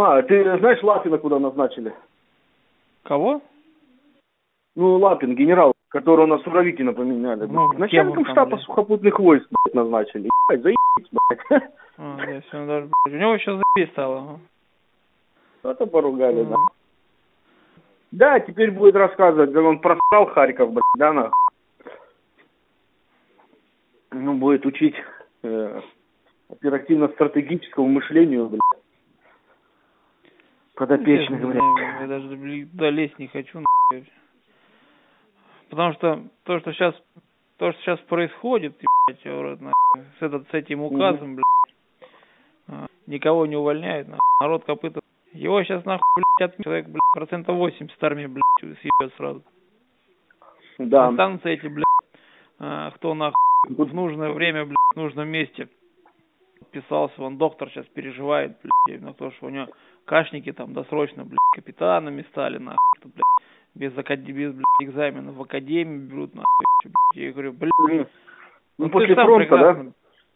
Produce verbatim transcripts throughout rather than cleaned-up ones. А, ты знаешь Лапина, куда назначили? Кого? Ну, Лапин, генерал, которого на Суровикино поменяли. Ну, начальником штаба там, сухопутных войск, блядь, назначили. Ебать, заебись, блядь. А, здесь он даже, блядь. У него еще заебись стало. А то поругали, mm. да. Да, теперь будет рассказывать, как он просрал Харьков, блядь, да, нахуй. Ну, будет учить э, оперативно-стратегическому мышлению, блядь. Подопечных, блядь. Я даже, блядь, долезть не хочу, нахуй. Потому что то, что сейчас, то, что сейчас происходит, блядь, урод, нахуй, с, этот, с этим указом, блядь, никого не увольняют, нахуй. Народ копыта. Его сейчас, нахуй, блядь, отменят. Человек, блядь, процентов восемьдесят армии, блядь, съебет сразу. Да. Останутся эти, блядь, кто, нахуй, в нужное время, блядь, в нужном месте подписался. Вон доктор сейчас переживает, блядь, на то, что у него кашники там досрочно, блядь, капитанами стали, нахуй, блядь. Без, акад... без блядь, экзаменов в академии берут, нахуй, блядь. Я говорю, блядь, ну, ну после фронта, прекрасно... да?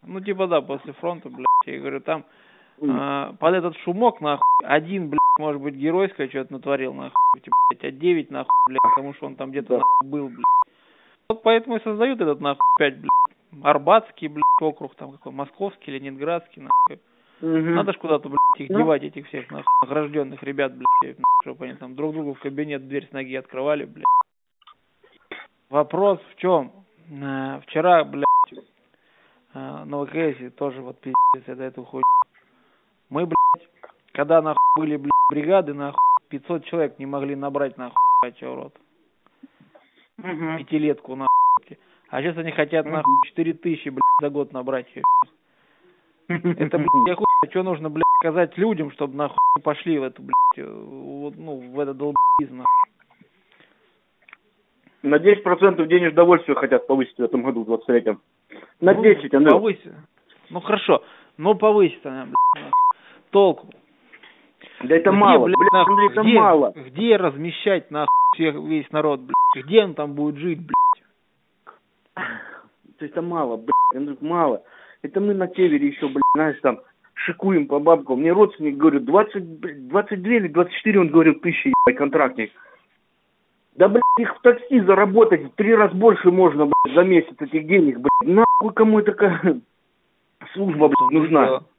Ну, типа, да, после фронта, блядь, я говорю, там а, под этот шумок, нахуй, один, блядь, может быть, геройское что-то натворил, нахуй, блядь, а девять, нахуй, блядь, потому что он там где-то, да, нахуй, был, блядь. Вот поэтому и создают этот, нахуй, пять, блядь, Арбатский, блядь, округ, там, какой, Московский, Ленинградский, нахуй. Угу. Надо ж куда-то, блядь, их девать, этих всех, нахуй, награжденных ребят, блядь, чтобы они там друг другу в кабинет дверь с ноги открывали, блядь. Вопрос в чем? Э, вчера, блядь, э, на ВКС тоже вот пиздец, это эту хуйню. Мы, блядь, когда, нахуй, были, блядь, бригады, нахуй, пятьсот человек не могли набрать, нахуй, блядь, урод. Угу. Пятилетку, нахуй. А сейчас они хотят, угу, нахуй, четыре тысячи, блядь, за год набрать, её. Это, блядь, я хуй, что нужно, блядь, сказать людям, чтобы, нахуй, пошли в эту, блядь, вот, ну, в этот долбизм, нахуй. На десять процентов день удовольствия хотят повысить в этом году, в двадцать третьем. На ну, десять, Андрей. Повысить. Ну, хорошо. Но повысить она, блядь, нахуй. Толку. Да это где, мало, блядь, блядь, нахуй, Андрей, это где, мало. Где размещать, нахуй, всех, весь народ, блядь? Где он там будет жить, блядь? Это мало, блядь, мало. Это мы на Тевере еще, блядь, знаешь, там, шикуем по бабкам. Мне родственник, говорю, двадцать, двадцать два или двадцать четыре, он говорил, тысячи, ебать, контрактник. Да, блядь, их в такси заработать в три раз больше можно, блядь, за месяц этих денег, блядь. Нахуй кому такая служба, блядь, нужна?